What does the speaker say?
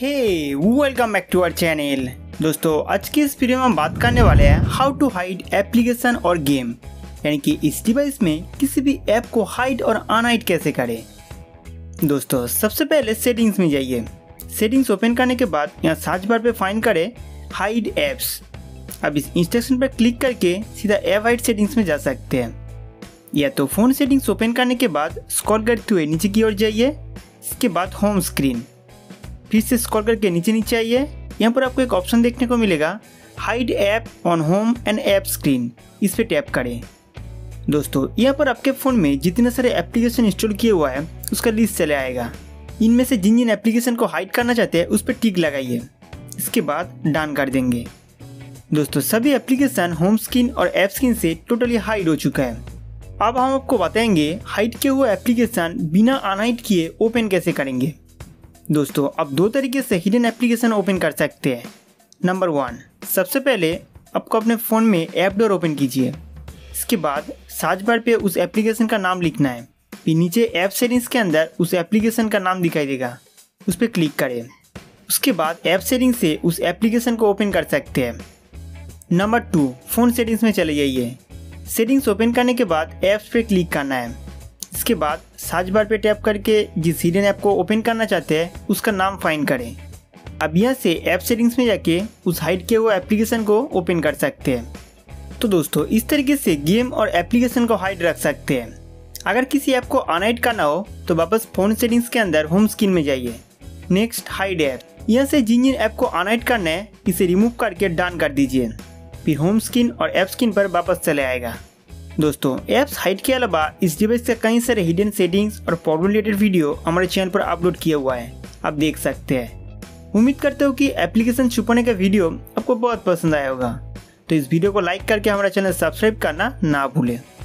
Hey welcome back to our channel. दोस्तों आज की इस वीडियो में हम बात करने वाले हैं हाउ टू हाइड एप्लीकेशन और गेम, यानी कि इस डिवाइस में किसी भी ऐप को हाइड और अनहाइड कैसे करें। दोस्तों सबसे पहले सेटिंग्स में जाइए। सेटिंग्स ओपन करने के बाद यहाँ सर्च बार पे फाइंड करें हाइड ऐप्स। अब इस इंस्ट्रक्शन पर क्लिक करके सीधा ऐप हाइड सेटिंग्स में जा सकते हैं, या तो फ़ोन सेटिंग्स ओपन करने के बाद स्क्रॉल करते हुए नीचे की ओर जाइए, इसके बाद होम स्क्रीन, फिर से स्क्रॉल करके नीचे आइए। यहाँ पर आपको एक ऑप्शन देखने को मिलेगा hide app on home and app screen, इस पर टैप करें। दोस्तों यहाँ पर आपके फ़ोन में जितने सारे एप्लीकेशन इंस्टॉल किए हुआ है उसका लिस्ट चले आएगा। इनमें से जिन एप्लीकेशन को हाइड करना चाहते हैं उस पर टिक लगाइए, इसके बाद डन कर देंगे। दोस्तों सभी एप्लीकेशन होम स्क्रीन और ऐप स्क्रीन से टोटली हाइड हो चुका है। अब हम आपको बताएंगे हाइड किए हुए एप्लीकेशन बिना अनहाइड किए ओपन कैसे करेंगे। दोस्तों आप दो तरीके से हिडन एप्लीकेशन ओपन कर सकते हैं। नंबर वन, सबसे पहले आपको अपने फ़ोन में ऐप डोर ओपन कीजिए, इसके बाद सर्च बार पे उस एप्लीकेशन का नाम लिखना है, फिर नीचे ऐप सेटिंग्स के अंदर उस एप्लीकेशन का नाम दिखाई देगा, उस पर क्लिक करें। उसके बाद ऐप सेटिंग से उस एप्लीकेशन को ओपन कर सकते हैं। नंबर टू, फ़ोन सेटिंग्स में चले जाइए। सेटिंग्स ओपन करने के बाद ऐप्स पर क्लिक करना है, इसके बाद सर्च बार पर टैप करके जिस हिडन ऐप को ओपन करना चाहते हैं उसका नाम फाइंड करें। अब यहाँ से ऐप सेटिंग्स में जाके उस हाइड किए हुए एप्लीकेशन को ओपन कर सकते हैं। तो दोस्तों इस तरीके से गेम और एप्लीकेशन को हाइड रख सकते हैं। अगर किसी ऐप को अनहाइड करना हो तो वापस फ़ोन सेटिंग्स के अंदर होम स्क्रीन में जाइए, नेक्स्ट हाइड ऐप, यहाँ से जिन ऐप को अनहाइड करना है इसे रिमूव करके डन कर दीजिए, फिर होम स्क्रीन और ऐप स्क्रीन पर वापस चले आएगा। दोस्तों ऐप्स हाइड के अलावा इस डिवाइस का कई सारे हिडन सेटिंग्स और प्रॉब्लम रिलेटेड वीडियो हमारे चैनल पर अपलोड किया हुआ है, आप देख सकते हैं। उम्मीद करते हो कि एप्लीकेशन छुपाने का वीडियो आपको बहुत पसंद आया होगा। तो इस वीडियो को लाइक करके हमारा चैनल सब्सक्राइब करना ना भूलें।